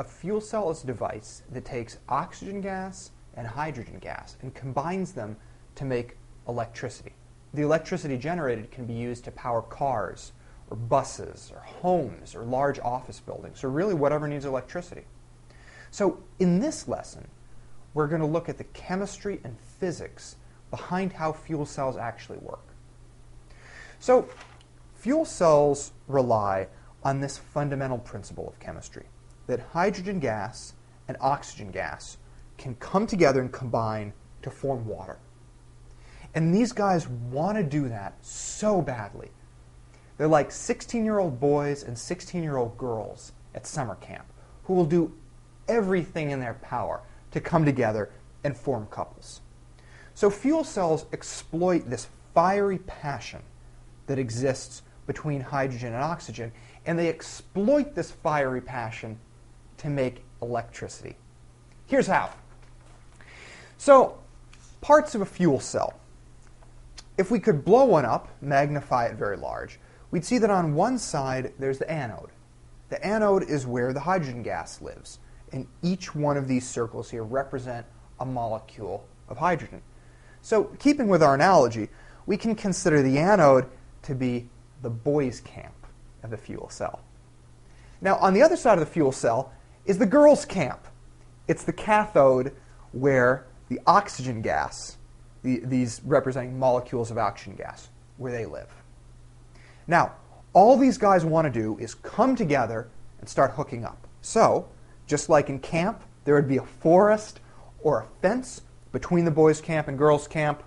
A fuel cell is a device that takes oxygen gas and hydrogen gas and combines them to make electricity. The electricity generated can be used to power cars, or buses, or homes, or large office buildings, or really whatever needs electricity. So in this lesson, we're going to look at the chemistry and physics behind how fuel cells actually work. So fuel cells rely on this fundamental principle of chemistry, that hydrogen gas and oxygen gas can come together and combine to form water. And these guys want to do that so badly. They're like 16-year-old boys and 16-year-old girls at summer camp who will do everything in their power to come together and form couples. So fuel cells exploit this fiery passion that exists between hydrogen and oxygen, and they exploit this fiery passion to make electricity. Here's how. So parts of a fuel cell. If we could blow one up, magnify it very large, we'd see that on one side there's the anode. The anode is where the hydrogen gas lives, and each one of these circles here represent a molecule of hydrogen. So keeping with our analogy, we can consider the anode to be the boys' camp of the fuel cell. Now on the other side of the fuel cell is the girls' camp. It's the cathode, where the oxygen gas, these representing molecules of oxygen gas, where they live. Now, all these guys want to do is come together and start hooking up. So, just like in camp, there would be a forest or a fence between the boys' camp and girls' camp.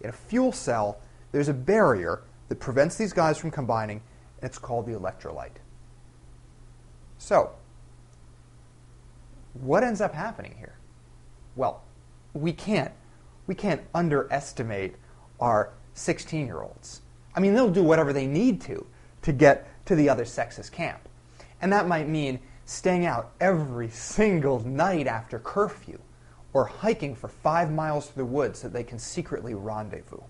In a fuel cell, there's a barrier that prevents these guys from combining, and it's called the electrolyte. So, what ends up happening here? Well, we can't underestimate our 16-year-olds. I mean, they'll do whatever they need to get to the other sex's camp. And that might mean staying out every single night after curfew, or hiking for 5 miles through the woods so that they can secretly rendezvous.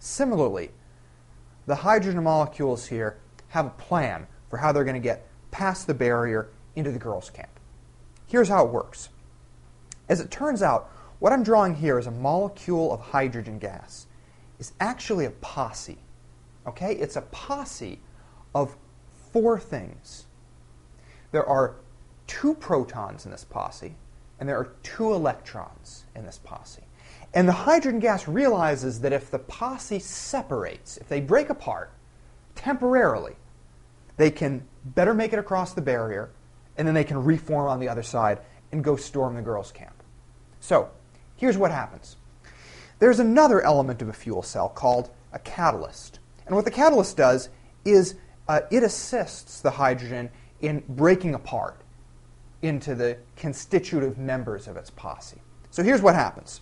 Similarly, the hydrogen molecules here have a plan for how they're going to get past the barrier into the girls' camp. Here's how it works. As it turns out, what I'm drawing here is a molecule of hydrogen gas. It's actually a posse. Okay? It's a posse of four things. There are 2 protons in this posse, and there are 2 electrons in this posse. And the hydrogen gas realizes that if the posse separates, if they break apart temporarily, they can better make it across the barrier, and then they can reform on the other side and go storm the girls' camp. So here's what happens. There's another element of a fuel cell called a catalyst. And what the catalyst does is it assists the hydrogen in breaking apart into the constitutive members of its posse. So here's what happens.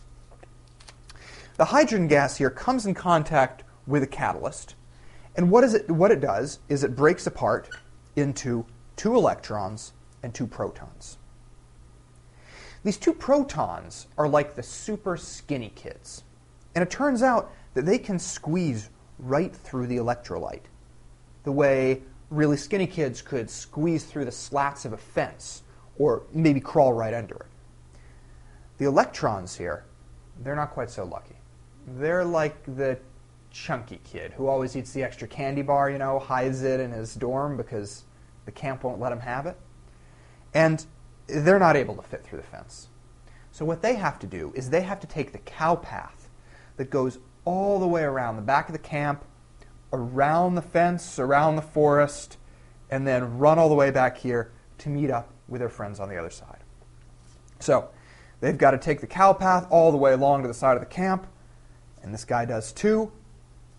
The hydrogen gas here comes in contact with a catalyst, and what it does is it breaks apart into 2 electrons and 2 protons. These 2 protons are like the super skinny kids, and it turns out that they can squeeze right through the electrolyte, the way really skinny kids could squeeze through the slats of a fence, or maybe crawl right under it. The electrons here, they're not quite so lucky. They're like the chunky kid who always eats the extra candy bar, you know, hides it in his dorm because the camp won't let him have it. And they're not able to fit through the fence. So what they have to do is they have to take the cow path that goes all the way around the back of the camp, around the fence, around the forest, and then run all the way back here to meet up with their friends on the other side. So they've got to take the cow path all the way along to the side of the camp, and this guy does too,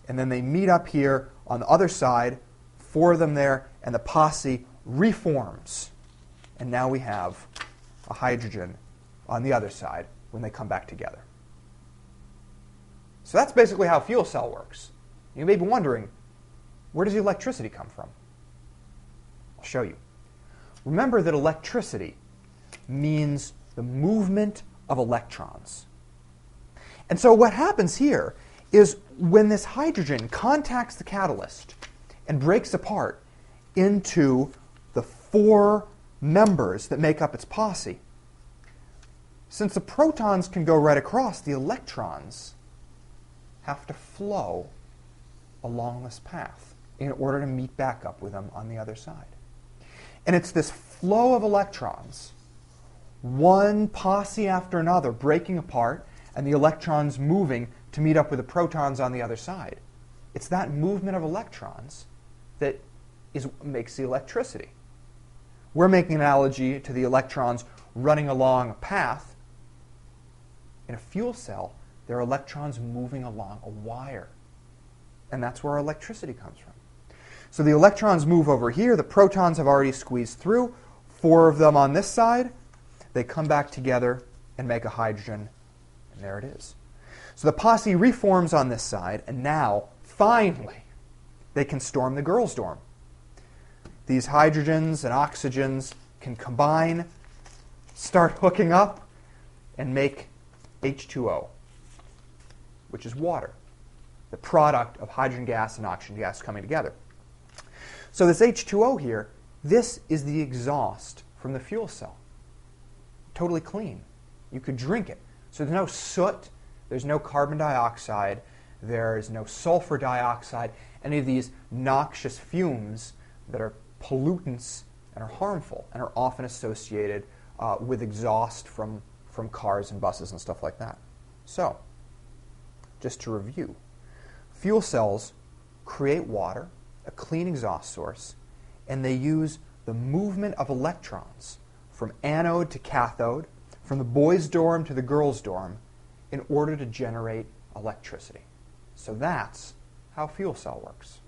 and then they meet up here on the other side, 4 of them there, and the posse reforms. And now we have a hydrogen on the other side when they come back together. So that's basically how a fuel cell works. You may be wondering, where does the electricity come from? I'll show you. Remember that electricity means the movement of electrons. And so what happens here is when this hydrogen contacts the catalyst and breaks apart into the 4 members that make up its posse. Since the protons can go right across, the electrons have to flow along this path in order to meet back up with them on the other side. And it's this flow of electrons, one posse after another breaking apart, and the electrons moving to meet up with the protons on the other side. It's that movement of electrons that is what makes the electricity. We're making an analogy to the electrons running along a path. In a fuel cell, there are electrons moving along a wire. And that's where our electricity comes from. So the electrons move over here. The protons have already squeezed through. 4 of them on this side. They come back together and make a hydrogen. And there it is. So the posse reforms on this side. And now, finally, they can storm the girls' dorm. These hydrogens and oxygens can combine, start hooking up, and make H2O, which is water, the product of hydrogen gas and oxygen gas coming together. So this H2O here, this is the exhaust from the fuel cell. Totally clean. You could drink it. So there's no soot. There's no carbon dioxide. There's no sulfur dioxide. Any of these noxious fumes that are pollutants and are harmful and are often associated with exhaust from cars and buses and stuff like that. So, just to review, fuel cells create water, a clean exhaust source, and they use the movement of electrons from anode to cathode, from the boys' dorm to the girls' dorm, in order to generate electricity. So that's how fuel cell works.